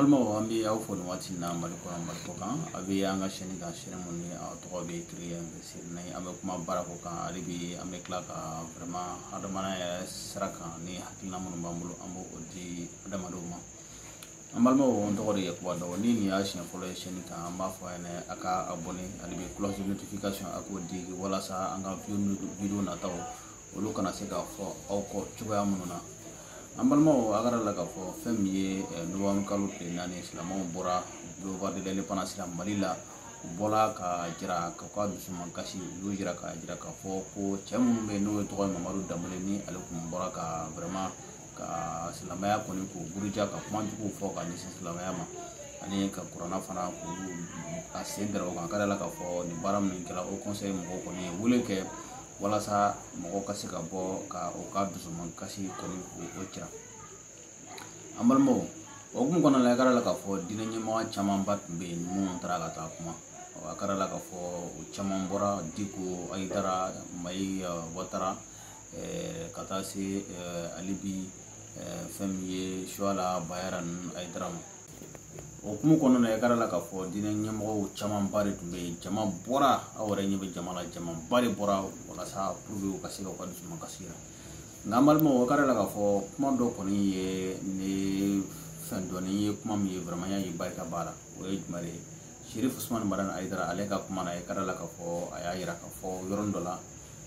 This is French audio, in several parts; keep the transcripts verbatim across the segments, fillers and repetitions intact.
Malmo ambi au fond wati na maliko malikoka abi anga sheni da sheni moni atoka bi kriya sir nai amek ma barako ka alibi amek la ka brahma adamana saraka ni hakina mun bamulu ambo odi adamadoma amalmo on dori ekwa do ni ni ashin follow sheni ka amba fo ene aka abone alibi close notification akodi wala sa anga view video na taw uluka na seka fo au ko chuya mununa Ambalmo agara la kafo femye nuwam kalupe nani islamo bora doba dilele panasilam malila bola ka jira kakwa dusuman kashi lujira ka jira kafo ko chembe no toy mamaru damuleni alukum bora ka vrema ka islamaya koni ko burija ka manjuko fo ka ni islamaya ma ani ka korona fana ko asendra o agara la kafo ni baram ni kala o conseil mo ko ni wuleke walasa mɔgɔ ka se ka bɔ ka o ka dusuman kasi kɔni k'o cira an balimaw o kun kɔnɔna la a kɛra la k'a fɔ diinɛ ɲɛmɔgɔ camanba tun bɛ yen minnu taara ka taa kuma a kɛra la k'a fɔ o caman bɔra Diko Ayidara Mayi Watara ka taa se Alibi fɛn min ye Suwala Bayara ninnu Ayidara ma o kun kɔnɔna la a kɛra la k'a fɔ diinɛ ɲɛmɔgɔ camanba de tun bɛ yen jama bɔra aw yɛrɛ ɲɛ bɛ jama la jama ba de bɔra sa prouver au kasi au cas de ce magasira normalement au cas de la gaffe commando koni ne fin d'année comme il est vraiment il y a pas bara ou est malé Sheriff Ousmane Maran Aidara aleka kuma na ekara la gaffe ayaya la gaffe yoron dola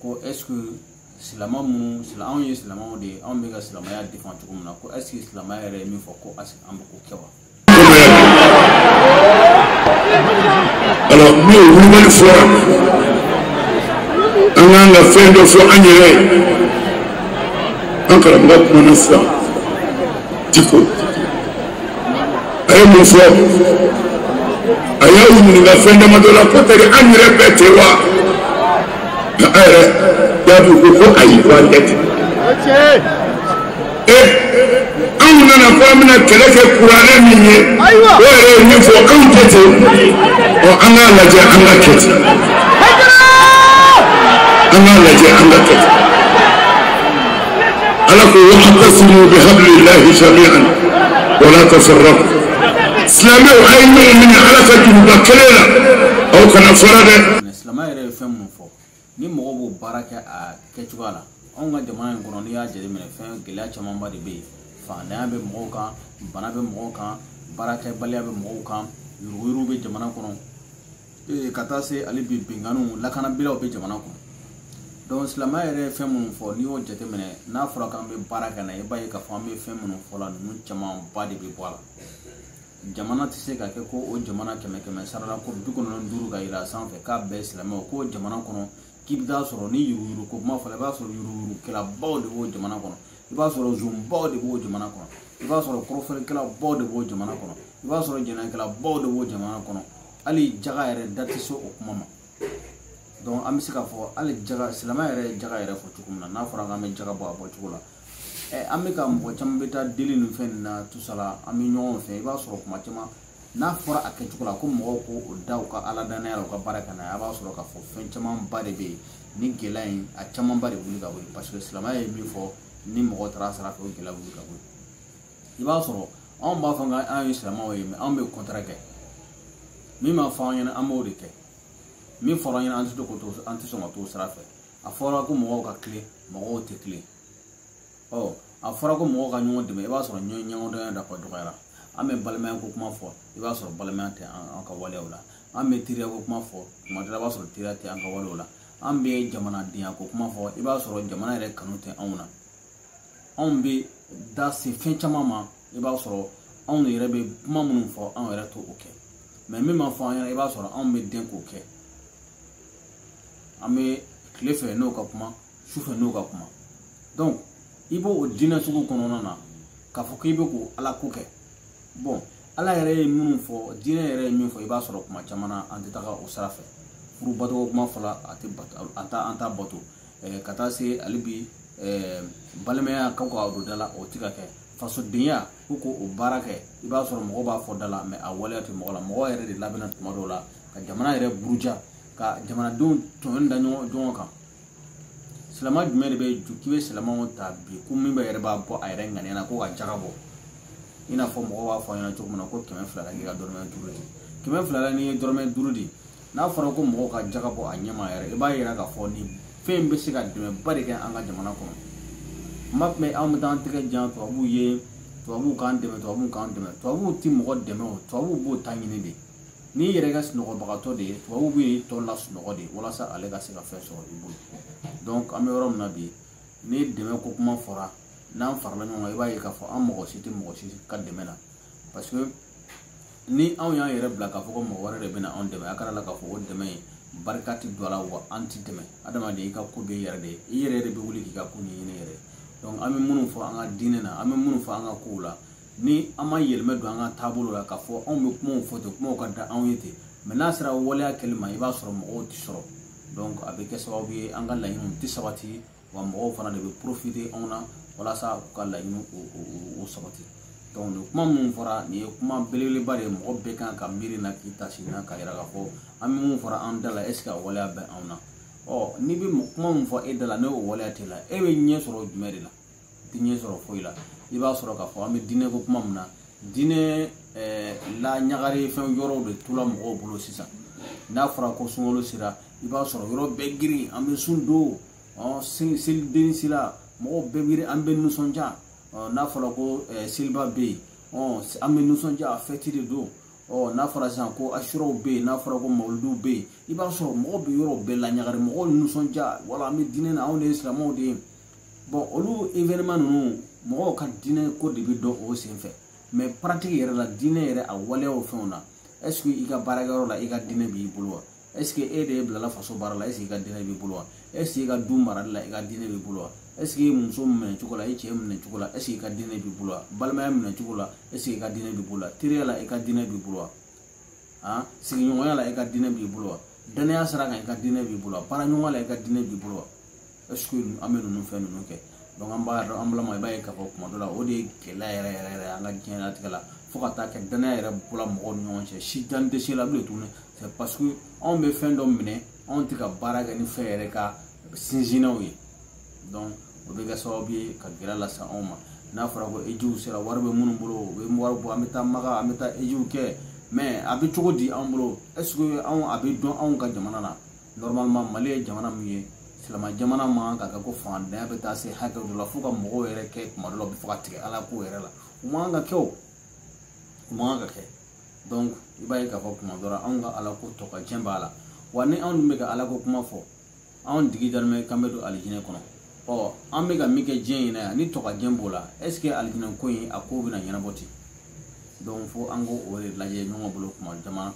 ko est-ce que islama mu islama on islama on de on mega islama ya défendre comme na ko est-ce que islama est mieux faut ko as ambe ko kewa alors mieux vous voulez faire on a la fin de ce année. Encore un bloc mon enfant. Tico. Aïe mon frère. Aïe ou la fin de ma de la porte de Anne répétez-moi. Aïe. D'abu Boko Aïe Wandet. Eh. On a la femme qui a été pour la minier. Aïe. Il faut compléter. On a la dia en la quête. أنا الذي أملكك ألكم واعتصموا بحبل الله جميعا ولا تفرقوا إسلامي وخير من حلقة مبكرة أو كان فردا الإسلامي يرى فهم فوق نمغو بركة كتوالا أنا جماعة كونيا جريمة فهم كلا شمام بريبي فأنا بموكا بنا بموكا بركة بليا بموكا يرويرو بجماعة كونو كتاسي علي بينغانو لكنا بلا بجماعة كونو donc islama yɛrɛ fɛn minnu fɔ n'i y'o jateminɛ n'a fɔra k'an bɛ baara kɛ na i b'a ye k'a fɔ an bɛ fɛn minnu fɔ la ninnu camanba de bɛ bɔ a la jamana tɛ se ka kɛ ko o jamana kɛmɛ kɛmɛ sarala ko bi kɔnɔntɔn ni duuru ka yɛlɛ a sanfɛ k'a bɛɛ ye silamɛw k'o jamana kɔnɔ k'i bɛ taa sɔrɔ ni yuruguyurugu ko kuma fɔra i b'a sɔrɔ yuruguyurugukɛlabaw de b'o jamana kɔnɔ i b'a sɔrɔ zunbaw de b'o jamana kɔnɔ i b'a sɔrɔ kɔrɔfɔlikɛlabaw de b'o jamana kɔnɔ i b'a sɔrɔ jɛnɛkɛlabaw de b'o jamana kɔnɔ hali jaga yɛrɛ da tɛ se o kuma ma donc an bɛ se k'a fɔ hali jaga silamɛya yɛrɛ jaga yɛrɛ fɔ cogo min na n'a fɔra k'an bɛ jaga bɔ a bɔcogo la ɛ an bɛ ka mɔgɔ caman bɛ taa deli nin fɛn nin na tusala an bɛ ɲɔgɔn fɛ i b'a sɔrɔ kuma caman n'a fɔra a kɛcogo la ko mɔgɔw ko o da u ka ala danaya la u ka baara kɛ n'a ye a b'a sɔrɔ k'a fɔ fɛn camanba de bɛ yen ni gɛlɛya in a camanba de wuli ka bɔ yen parce que silamɛya ye min fɔ ni mɔgɔ taara sira fɛ o gɛlɛya wuli ka bɔ yen i b'a sɔrɔ anw b'a fɔ k'an ye silamɛw ye mɛ anw bɛ kɔntara kɛ min ma fɔ an ɲɛna an b'o de kɛ min fɔra ɲɛna an tɛ dɔn ko to an tɛ sɔn ka t'o sira fɛ a fɔra ko mɔgɔw ka tile mɔgɔw tɛ tile ɔ a fɔra ko mɔgɔw ka ɲɔgɔn dɛmɛ i b'a sɔrɔ ɲɔgɔndɔnya dafa dɔgɔyara an bɛ balimaya ko kuma fɔ i b'a sɔrɔ balimaya tɛ an ka waleyaw la an bɛ teriya ko kuma fɔ tuma dɔ la i b'a sɔrɔ teriya tɛ an ka waleyaw la an bɛ jamanadenya ko kuma fɔ i b'a sɔrɔ jamana yɛrɛ kanu tɛ anw na anw bɛ da se fɛn caman ma i b'a sɔrɔ anw yɛrɛ bɛ kuma minnu fɔ anw yɛrɛ t'o kɛ mɛ min ma fɔ an ɲɛna i b'a sɔrɔ anw bɛ den k'o kɛ ame klefe no kapuma sufe no kapuma donc ibo odina suko konona na kafuki ibo ko ala koke bon ala yere munu fo dina yere munu fo iba soro kuma chamana antitaka usrafe furu bato kuma fala ati bato ata anta bato e katase alibi e balmeya kanko awdala otika ke faso dunya huko ubarake iba soro mo ba fo dala me awalati mo la mo yere de labina kuma dola ka jamana yere buruja ka jamanadenw tɔɲɔni da ɲɔgɔn kan silamɛ jumɛn de bɛ ju k'i bɛ silamɛw ta bi ko min bɛ yɛrɛ b'a bɔ a yɛrɛ ŋaniya na ko ka jaga bɔ ina fɔ mɔgɔ b'a fɔ ɲɛna cogo min na ko kɛmɛ fila la k'i ka dɔrɔmɛ duuru di kɛmɛ fila la n'i ye dɔrɔmɛ duuru di n'a fɔra ko mɔgɔ ka jaga bɔ a ɲɛma yɛrɛ i b'a yira k'a fɔ ni fɛn bɛ se ka dɛmɛba de kɛ an ka jamana kɔnɔ n b'a mɛn anw bɛ taa an tɛgɛ jan tubabuw ye tubabuw k'an dɛmɛ tubabuw k'an dɛmɛ tubabuw ti mɔgɔ dɛmɛ o tubabuw b'o ta ɲini de n'i yɛrɛ ka sunɔgɔbagatɔ de ye tubabuw b'i tɔ lasunɔgɔ de walasa ale ka se ka fɛn sɔrɔ i bolo donc an bɛ yɔrɔ min na bi ni dɛmɛ ko kuma fɔra n'an farala ɲɔgɔn kan i b'a ye k'a fɔ an mɔgɔ si tɛ mɔgɔ si ka dɛmɛ na parce que ni anw y'an yɛrɛ bila k'a fɔ ko mɔgɔ wɛrɛ de bɛna anw dɛmɛ a kana la k'a fɔ ko dɛmɛ in barika tɛ don a la wa an tɛ dɛmɛ adamaden i ka ko bɛ yɛrɛ de ye i yɛrɛ de bɛ wuli k'i ka ko ɲɛɲini yɛrɛ donc an bɛ minnu fɔ an ka diinɛ na an bɛ minnu fɔ an ka kow la ni an ma yɛlɛmɛ don an ka taabolo la k'a fɔ anw bɛ kumaw fɔ ten kumaw ka da anw ye ten mɛ n'a sera waleya kɛli ma i b'a sɔrɔ mɔgɔw tɛ sɔrɔ donc a bɛ kɛ sababu ye an ka laɲiniw tɛ sabati wa mɔgɔw fana de bɛ profiter anw na walasa u ka laɲini o sabati donc nin kuma minnu fɔra nin ye kuma belebeleba de ye mɔgɔ bɛɛ kan ka miiri na k'i ta sini na k'a yira k'a fɔ an bɛ minnu fɔra an da la est ce que a waleya bɛ anw na ɔ n'i bɛ kuma min fɔ e da la n'o waleya t'i la e bɛ ɲɛ sɔrɔ jumɛn de la i tɛ ɲɛ sɔrɔ foyi la i b'a sɔrɔ k'a fɔ an bɛ diinɛ ko kuma min na diinɛ la ɲagare fɛn yɔrɔw de t'u la mɔgɔw bolo sisan n'a fɔra ko sunkalo sera i b'a sɔrɔ yɔrɔ bɛɛ girin an bɛ sun don ɔ selidenni sera mɔgɔw bɛɛ wuli an bɛ nisɔndiya n'a fɔra ko seliba bɛ yen an bɛ nisɔndiya fɛti de don n'a fɔra sisan ko asuraw bɛ yen n'a fɔra ko mawuludu bɛ yen i b'a sɔrɔ mɔgɔw bɛ yɔrɔ bɛɛ laɲagari mɔgɔw nisɔndiya wala an bɛ diinɛ na anw de ye silamɛw de ye bon olu événement ninnu mɔgɔw ka diinɛ ko de bɛ dɔn o sen fɛ mɛ pratique yɛrɛ la diinɛ yɛrɛ a waleyaw fɛnw na est-ce que i ka baarakɛyɔrɔ la i ka diinɛ b'i bolo wa est-ce que e de ye bilala faso baara la est-ce que i ka diinɛ b'i bolo wa est-ce que i ka du marali la i ka diinɛ b'i bolo wa est-ce que muso minɛ cogo la i cɛ minɛ cogo la est-ce que i ka diinɛ b'i bolo wa balimaya minɛ cogo la est-ce que i ka diinɛ b'i bolo wa teriya la i ka diinɛ b'i bolo wa han sigiɲɔgɔnya la i ka diinɛ b'i bolo wa danaya sira kan i ka diinɛ b'i bolo wa baaraɲɔgɔnya la i ka diinɛ b'i bolo wa est-ce que an bɛ ninnu fɛn ninnu kɛ donc an b'a dɔn an balima i b'a ye k'a fɔ kuma dɔ la o de ye gɛlɛya yɛrɛ yɛrɛ yɛrɛ an ka diɲɛlatigɛ la fo ka taa kɛ danaya yɛrɛ bɔra mɔgɔw ni ɲɔgɔn cɛ si dan tɛ se la bilen tuguni c'est parce que anw bɛ fɛn dɔ minɛ anw tɛ ka baara kɛ ni fɛn yɛrɛ ka sinsinnaw ye donc o bɛ kɛ sababu ye ka gɛlɛya lase anw ma n'a fɔra ko ejiw sera wari bɛ minnu bolo u bɛ wari bɔ an bɛ taa maga an bɛ taa ejiw kɛ mais a bɛ cogo di anw bolo est ce que anw a bɛ dɔn anw ka jamana na normalement Mali ye jamana min ye silama jamana man kan ka kɛ ko fandanya bɛ taa se hakɛ dɔ la fo ka mɔgɔw yɛrɛ kɛ kuma dɔ la u bɛ fɔ ka tigɛ ala ko yɛrɛ la u man kan ka kɛ o u man kan ka kɛ donc i b'a ye k'a fɔ kuma dɔ la anw ka ala ko tɔ ka tiɲɛ b'a la wa ni anw dun bɛ ka ala ko kuma fɔ anw digi dalen bɛ k'an bɛ don alijinɛ kɔnɔ ɔ an bɛ ka min kɛ diɲɛ in na yan ni tɔ ka tiɲɛ b'o la est ce que alijinɛ ko in a ko bɛna ɲɛnabɔ ten donc fo an k'o o de lajɛ ɲɔgɔn bolo kuma caman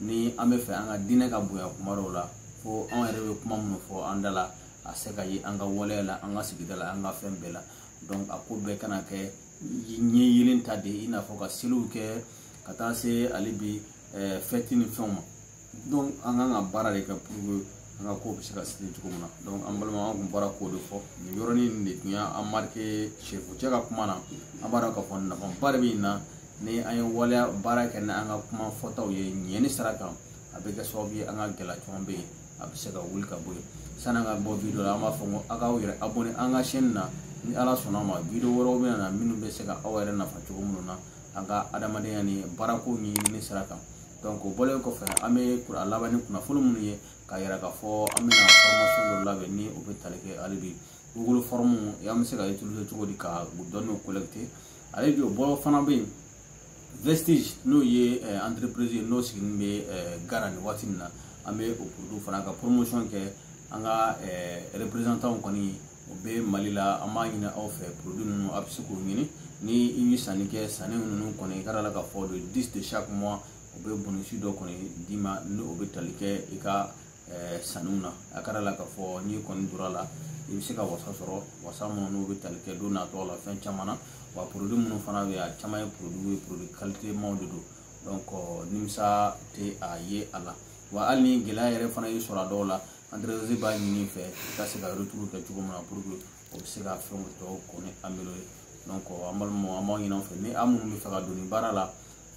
ni an bɛ fɛ an ka diinɛ ka bonya kuma dɔw la fo anw yɛrɛ bɛ kuma minnu fɔ an da la a se ka ye an ka waleya la an ka sigida la an ka fɛn bɛɛ la donc a ko bɛɛ kana kɛ ɲɛ yelen ta de ye i n'a fɔ ka seliw kɛ ka taa se hali bi fɛti ni fɛnw ma donc an kan ka baara de kɛ pour que an ka kow bɛ se ka siri cogo min na donc an balima an kun bɔra k'o de fɔ nin yɔrɔnin de tun y'an marqué Sefucɛ ka kuma na an b'a dɔn k'a fɔ nafaba de bɛ nin na ni an ye waleya baara kɛ ni an ka kuma fɔtaw ye ɲɛ ni sira kan a bɛ kɛ sababu ye an ka gɛlɛya caman bɛ yen a bɛ se ka wuli ka bɔ yen san'an ka bɔ video la an b'a fɔ ko a k'aw yɛrɛ abonné an ka chaîne na ni ala sɔnn'a ma video wɛrɛw bɛ na minnu bɛ se ka aw yɛrɛ nafa cogo minnu na an ka adamadenya ni baarako ɲɛɲini sira kan donc o bɔlen kɔfɛ an bɛ a laban ni kunnafoni minnu ye k'a yira k'a fɔ an bɛna formation dɔ labɛn ni o bɛ tali kɛ hali bi Google form y'an bɛ se ka utiliser cogo di ka dɔnniw collecter hali bi o bɔ fana bɛ yen Vestige n'o ye entreprise ye n'o sigilen bɛ Gara nin waati min na an bɛ o produit fana ka promotion kɛ an ka représentant kɔni o bɛ Mali la an b'a ɲini aw fɛ produit ninnu a bɛ se k'o ɲini ni i bɛ sanni kɛ sanni ninnu kɔni i ka d'a la k'a fɔ de dix de chaque mois o bɛ bonusi dɔ kɔni d'i ma ni o bɛ tali kɛ i ka sanniw na a ka d'a la k'a fɔ n'i kɔni donna a la i bɛ se ka wasa sɔrɔ wasa minnu n'o bɛ tali kɛ don nataw la fɛn caman na wa produit minnu fana bɛ yen a caman ye produit ye produit qualité maw de don donc nimisa tɛ a ye a la. Wa hali ni gɛlɛya yɛrɛ fana y'i sɔrɔ a dɔw la entreprise b'a ɲini fɛ i ka se ka retour kɛ cogo min na pour que o bɛ se ka fɛn tɔw kɔni améliorer donc an balimaw an b'aw ɲini aw fɛ ni an minnu bɛ fɛ ka don nin baara la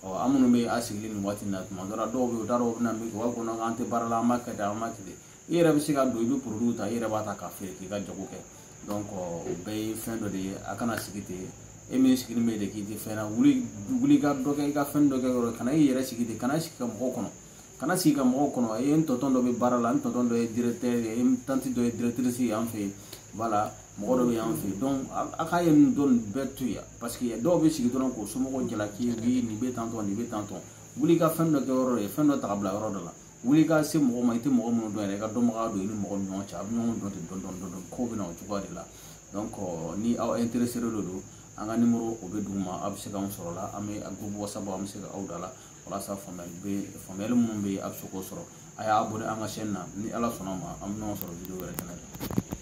an minnu bɛ a sigilen nin waati in na tuma dɔ la dɔw bɛ yen u t'a dɔn u bɛ na min kɛ u b'a fɔ ko an tɛ baara la an b'a kɛ tan an b'a kɛ ten i yɛrɛ bɛ se ka don i bɛ produit ta i yɛrɛ b'a ta k'a feere k'i ka jago kɛ donc o bɛɛ ye fɛn dɔ de ye a kana sigi ten eme sikirime de kiti fena wuli wuli ka doka ka fen doka ro kana yere sikiti kana sikam hokono kana sikam hokono e en toton do be barala en toton do e directeur e en tanti do e directrice en fait voilà mo do be en fait donc akaye ndon betuya parce que do be sikito non ko sumo ko jela ki bi ni be tanton ni be tanton wuli ka fen doka ro e fen do tabla ro do la wuli ka se mo ma ite mo mo do e ka do mo ka do ni mo nyon cha nyon do don don don ko be na o chuka de la donc ni aw intéressé le do anga numéro au beduma absekan soro la amé agou whatsapp am se awdala wala sa famel be famel mum be absoko soro aya abone anga chaîne ni ala sonoma am non soro vidéo rek na